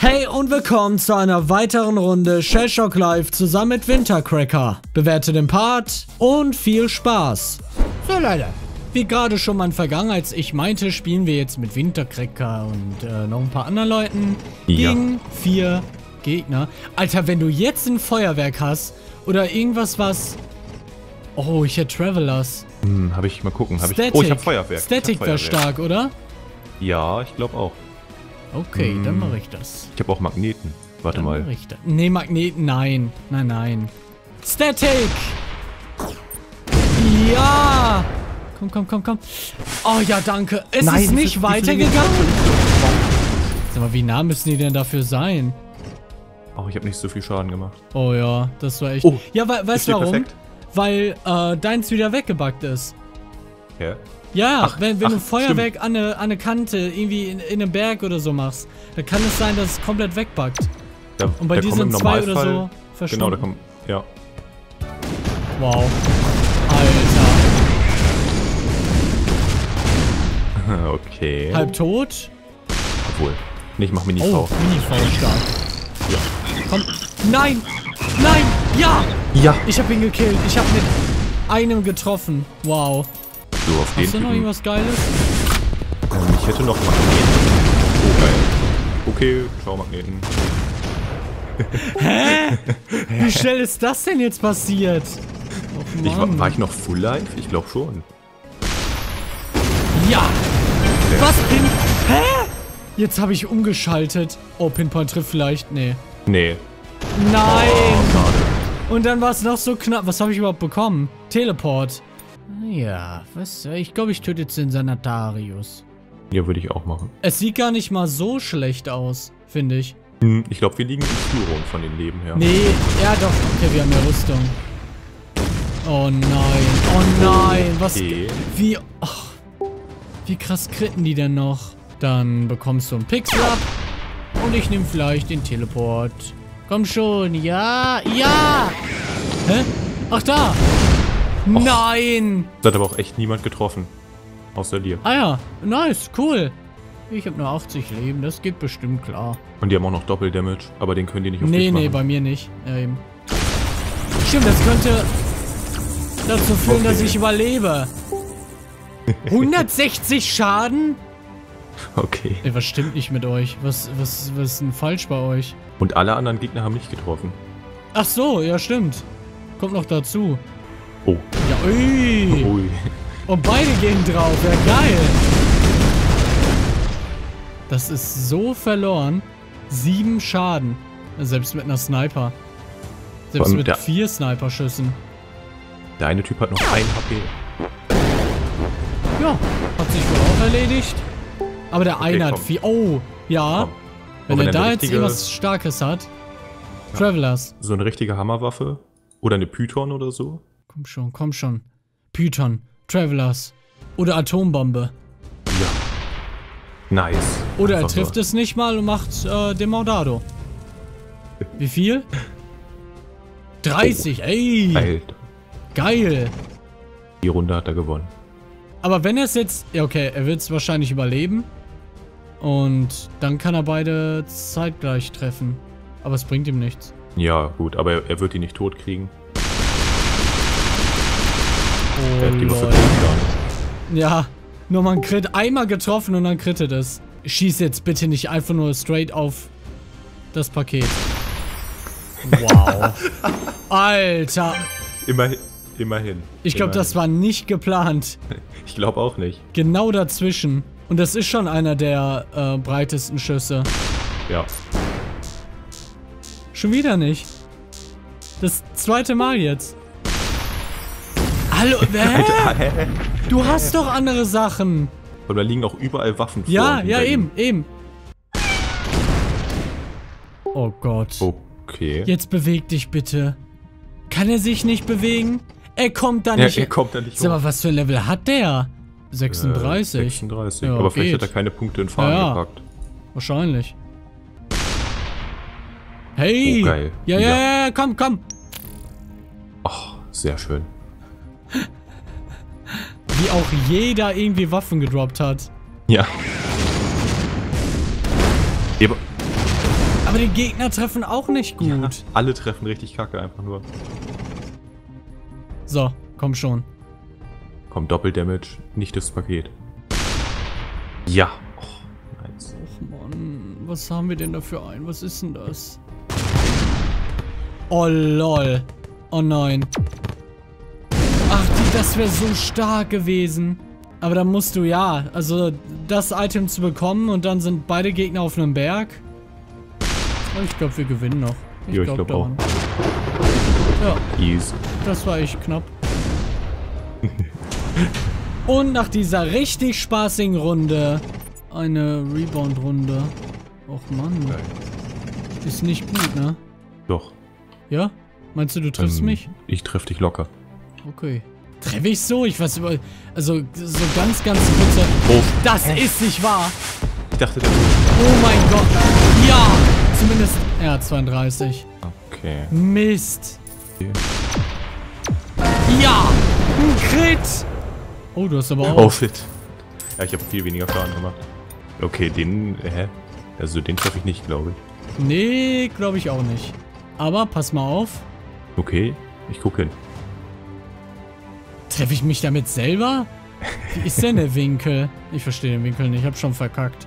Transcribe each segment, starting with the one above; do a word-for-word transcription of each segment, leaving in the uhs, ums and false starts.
Hey und willkommen zu einer weiteren Runde Shellshock Live zusammen mit Wintercracker. Bewerte den Part und viel Spaß. So Leute, wie gerade schon mal in Vergangenheit, ich meinte, spielen wir jetzt mit Wintercracker und äh, noch ein paar anderen Leuten ja. Gegen vier Gegner. Alter, wenn du jetzt ein Feuerwerk hast oder irgendwas was... Oh, ich hätte Travelers. Hm, hab ich mal gucken. Hab ich... Oh, ich hab Feuerwerk. Static wäre stark, oder? Ja, ich glaube auch. Okay, hm, dann mache ich das. Ich habe auch Magneten. Warte dann mal. Ne, Magneten, nein. Nein, nein. Static! Ja! Komm, komm, komm, komm. Oh ja, danke. Es nein, ist nicht weitergegangen. Sag mal, wie nah müssen die denn dafür sein? Oh, ich habe nicht so viel Schaden gemacht. Oh ja, das war echt... Oh, ja, we weißt du warum? Perfekt? Weil äh, deins wieder weggebuggt ist. Ja. Ja, ach, wenn, wenn ach, du Feuerwerk stimmt. an eine, an eine Kante irgendwie in, in einem Berg oder so machst, dann kann es sein, dass es komplett wegbackt. Ja, und bei dir sind zwei oder so verschwunden. Genau, da kommt, ja. Wow. Alter. Okay. Halb tot? Obwohl. Nee, ich mach Mini-V. Oh, Mini-V stark. Ja. Komm. Nein! Nein! Ja! Ja! Ich hab ihn gekillt. Ich hab mit einem getroffen. Wow. So, auf hast du noch irgendwas Geiles? Ich hätte noch Magneten. Oh, geil. Okay, schau Magneten. Hä? Wie schnell ist das denn jetzt passiert? Oh, ich war, war ich noch full life? Ich glaube schon. Ja! Der was? Pin hä? Jetzt habe ich umgeschaltet. Oh, Pinpoint trifft vielleicht. Nee. Nee. Nein! Oh, und dann war es noch so knapp. Was habe ich überhaupt bekommen? Teleport. Ja, was? Ich glaube, ich töte jetzt den Sanatarius. Ja, würde ich auch machen. Es sieht gar nicht mal so schlecht aus, finde ich. Hm, ich glaube, wir liegen in Führung von den Leben her. Nee, ja doch. Okay, wir haben ja Rüstung. Oh nein, oh nein. Was? Okay. Wie? Ach, wie krass kritten die denn noch? Dann bekommst du einen Pixel ab. Und ich nehme vielleicht den Teleport. Komm schon, ja, ja. Hä? Ach, da. Och, nein! Das hat aber auch echt niemand getroffen. Außer dir. Ah ja, nice, cool. Ich habe nur achtzig Leben, das geht bestimmt klar. Und die haben auch noch Doppeldamage, aber den können die nicht auf nee, dich machen. Nee, nee, bei mir nicht. Ähm. Stimmt, das könnte dazu führen, okay, dass ich überlebe. hundertsechzig Schaden? Okay. Ey, was stimmt nicht mit euch? Was, was, was ist denn falsch bei euch? Und alle anderen Gegner haben nicht getroffen. Ach so, ja stimmt. Kommt noch dazu. Oh. Ja, ui. Ui. Und beide gehen drauf. Ja, geil. Das ist so verloren. Sieben Schaden. Selbst mit einer Sniper. Selbst mit vier Sniper-Schüssen. Der eine Typ hat noch ein H P. Ja, hat sich wohl auch erledigt. Aber der eine hat vier. Oh, ja. Wenn er da jetzt irgendwas Starkes hat. Travelers. So eine richtige Hammerwaffe. Oder eine Python oder so. Komm schon, komm schon. Python, Travelers oder Atombombe. Ja. Nice. Oder einfach er trifft nur es nicht mal und macht äh, den Mordado. Wie viel? dreißig, oh, ey. Alter. Geil. Die Runde hat er gewonnen. Aber wenn er es jetzt... Ja, okay, er wird es wahrscheinlich überleben. Und dann kann er beide zeitgleich treffen. Aber es bringt ihm nichts. Ja, gut, aber er wird die nicht tot kriegen. Oh, ja, nur mal ein Crit. Einmal getroffen und dann crittet es. Schieß jetzt bitte nicht einfach nur straight auf das Paket. Wow. Alter. Immer, immerhin. Ich glaube, das war nicht geplant. Ich glaube auch nicht. Genau dazwischen. Und das ist schon einer der äh, breitesten Schüsse. Ja. Schon wieder nicht. Das zweite Mal jetzt. Hallo, hä? Du hast doch andere Sachen. Und da liegen auch überall Waffen vor. Ja, ja, eben, eben. Oh Gott. Okay. Jetzt beweg dich bitte. Kann er sich nicht bewegen? Er kommt da nicht. Ja, er kommt da nicht. Sag mal, was für ein Level hat der? sechsunddreißig. Äh, sechsunddreißig. Ja, aber geht. Vielleicht hat er keine Punkte in Farben ja, gepackt. Wahrscheinlich. Hey. Oh, geil. Ja, ja, ja, ja, komm, komm. Ach, sehr schön. Wie auch jeder irgendwie Waffen gedroppt hat. Ja. Eben. Aber die Gegner treffen auch nicht gut. Ja, alle treffen richtig kacke einfach nur. So, komm schon. Komm, Doppeldamage, nicht das Paket. Ja. Och, nice. Och Mann, was haben wir denn dafür ein? Was ist denn das? Oh lol. Oh nein. Ach, das wäre so stark gewesen. Aber dann musst du ja, also das Item zu bekommen und dann sind beide Gegner auf einem Berg. Ich glaube, wir gewinnen noch. Ich jo, glaub, ich glaube auch. Ja, yes. Das war echt knapp. Und nach dieser richtig spaßigen Runde eine Rebound-Runde. Och Mann. Nein. Ist nicht gut, ne? Doch. Ja? Meinst du, du triffst ähm, mich? Ich treff dich locker. Okay. Treffe ich so? Ich weiß über. Also, so ganz, ganz kurz. Oh. Das oh. ist nicht wahr! Ich dachte, das oh mein Gott! Ja! Zumindest. Ja, zweiunddreißig. Okay. Mist! Okay. Ja! Ein Crit! Oh, du hast aber auch. Oh, shit. Ja, ich habe viel weniger Schaden gemacht. Okay, den. Hä? Also, den treffe ich nicht, glaube ich. Nee, glaube ich auch nicht. Aber pass mal auf. Okay, ich gucke hin. Treffe ich mich damit selber? Wie ist denn der Winkel? Ich verstehe den Winkel nicht, ich habe schon verkackt.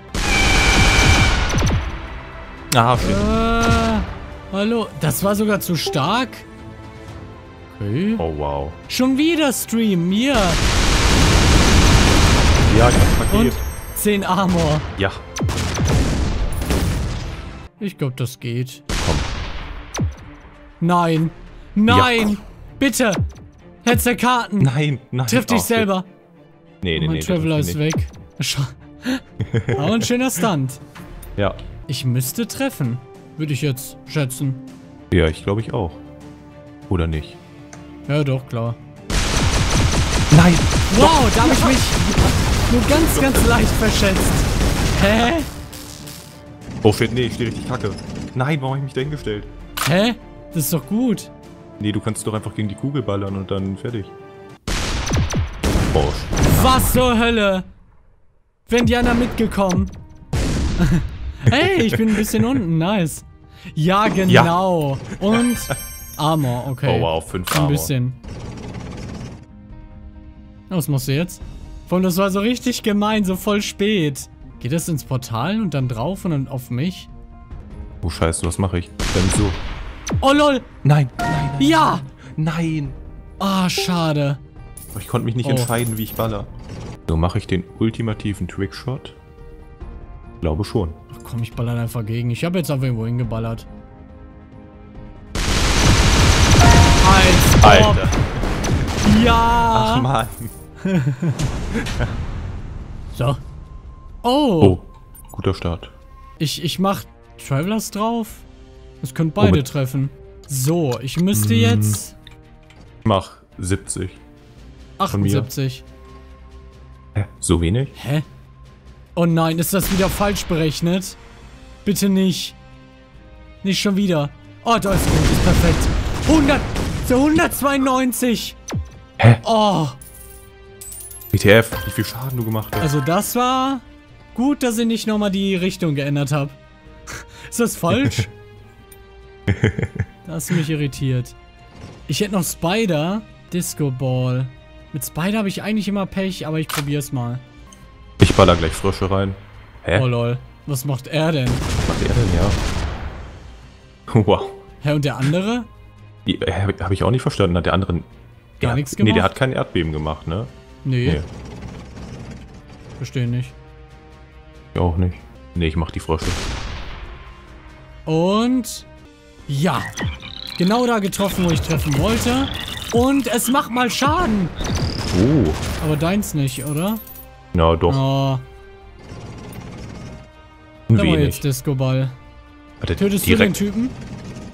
Ah, shit. Äh, hallo, das war sogar zu stark. Okay. Oh, wow. Schon wieder Stream, hier. Ja, ganz verkehrt. zehn Armor. Ja. Ich glaube, das geht. Komm. Nein. Nein. Ja. Bitte. Herz der Karten. Nein, nein. Triff dich selber. Nee, nee, oh, mein nee. Mein Traveler ist weg. Aber ein schöner Stunt. Ja. Ich müsste treffen. Würde ich jetzt schätzen. Ja, ich glaube ich auch. Oder nicht? Ja, doch, klar. Nein. Wow, doch. Da habe ich mich nur ganz, doch. ganz leicht verschätzt. Hä? Oh, shit, nee, ich stehe richtig kacke. Nein, warum habe ich mich da hingestellt? Hä? Das ist doch gut. Nee, du kannst doch einfach gegen die Kugel ballern und dann fertig. Boah. Was zur Hölle? Wären die anderen mitgekommen? Hey, ich bin ein bisschen unten. Nice. Ja, genau. Ja. Und Armor, okay. Oh, wow, fünf Armor. Ein bisschen. Was machst du jetzt? Vor allem, das war so richtig gemein, so voll spät. Geht das ins Portal und dann drauf und dann auf mich? Oh, scheiße, was mache ich denn so? Oh lol! Nein! Nein! Nein. Ja! Nein! Ah, oh, schade. Ich konnte mich nicht oh. entscheiden, wie ich baller. So, mache ich den ultimativen Trickshot? Glaube schon. Ach komm, ich baller einfach gegen. Ich habe jetzt einfach irgendwo hingeballert. Alter! Alter. Ja! Ach Mann! So. Oh! Oh, guter Start. Ich, ich mach Travelers drauf. Das können beide oh, treffen. So, ich müsste jetzt... Ich mach siebzig. achtundsiebzig. Hä? So wenig? Hä? Oh nein, ist das wieder falsch berechnet? Bitte nicht. Nicht schon wieder. Oh, da ist gut, ist perfekt. hundert, so hundertzweiundneunzig. Hä? Oh. W T F, wie viel Schaden du gemacht hast. Also das war... Gut, dass ich nicht nochmal die Richtung geändert habe. Ist das falsch? Das hat mich irritiert. Ich hätte noch Spider. Disco Ball. Mit Spider habe ich eigentlich immer Pech, aber ich probiere es mal. Ich baller gleich Frösche rein. Hä? Oh lol. Was macht er denn? Was macht er denn, ja? Wow. Hä, und der andere? Habe ich auch nicht verstanden. Hat der andere gar nichts gemacht? Nee, der hat kein Erdbeben gemacht, ne? Nee. nee. Verstehe nicht. Ich auch nicht. Nee, ich mach die Frösche. Und... Ja, genau da getroffen, wo ich treffen wollte. Und es macht mal Schaden. Oh. Aber deins nicht, oder? Na doch. Oh. Ein da wenig. War jetzt Disco-Ball. Tötest direkt. du den Typen?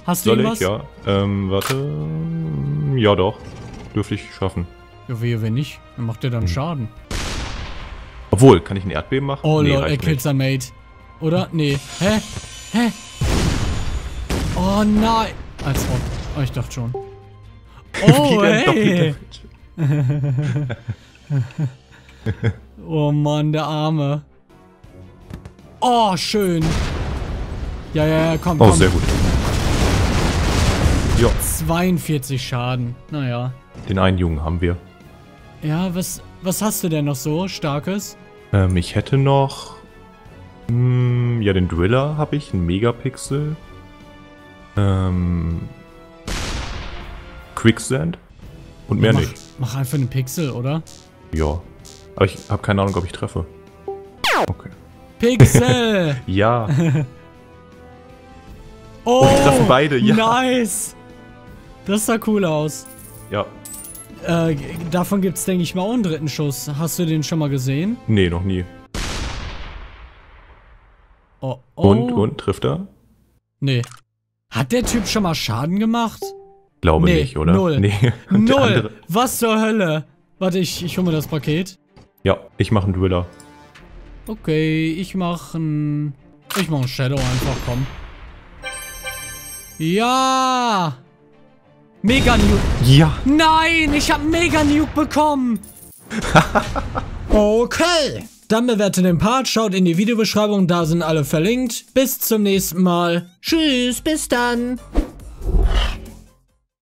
Hast du Soll ihn was? Ich, ja. Ähm, warte. Ja doch. Dürfte ich schaffen. Ja, wehe, wenn nicht. Dann macht er dann hm. Schaden. Obwohl, kann ich ein Erdbeben machen? Oh nee, lol, er killt sein Mate. Oder? Nee. Hä? Hä? Oh nein! Als ob. Oh, ich dachte schon. Oh, hey! Oh Mann, der Arme. Oh, schön. Ja, ja, ja, komm, komm. Oh, sehr gut. Jo. zweiundvierzig Schaden. Naja. Den einen Jungen haben wir. Ja, was, was hast du denn noch so Starkes? Ähm, ich hätte noch... Mh, ja, den Driller habe ich, einen Megapixel. Ähm... Quicksand. Und mehr ja, mach, nicht. Mach einfach einen Pixel, oder? Ja. Aber ich habe keine Ahnung, ob ich treffe. Okay. Pixel! Ja. Oh, oh, ich treffe beide, ja. Nice! Das sah cool aus. Ja. Äh, davon gibt's, denke ich mal, auch einen dritten Schuss. Hast du den schon mal gesehen? Nee, noch nie. Oh, oh. Und, und, trifft er? Nee. Hat der Typ schon mal Schaden gemacht? Glaube nee, nicht, oder? Null. Nee, null. Was zur Hölle? Warte, ich, ich hol mir das Paket. Ja, ich mache einen Driller. Okay, ich mache einen... Ich mache einen Shadow einfach, komm. Ja! Mega Nuke. Ja. Nein, ich habe Mega Nuke bekommen. Okay. Dann bewerte den Part, schaut in die Videobeschreibung, da sind alle verlinkt. Bis zum nächsten Mal. Tschüss, bis dann.